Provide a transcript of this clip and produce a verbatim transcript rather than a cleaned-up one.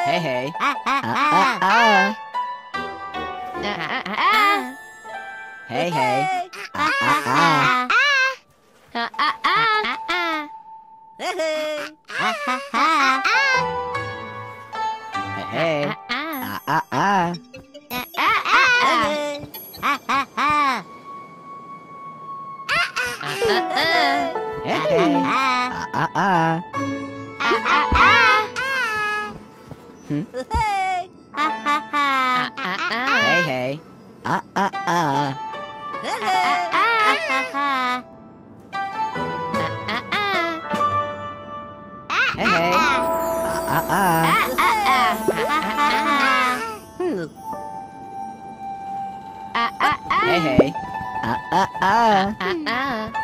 Hey, hey. Uh, uh, uh, uh. Uh, uh, uh. Hey, hey. Uh, uh, uh. Uh, uh, uh. Uh, hey, hey. Uh, uh, uh. Ah ah ah. Hey hey. Ah ah ah. Hey hey. Ah ah ah. Hey hey. Ah ah ah.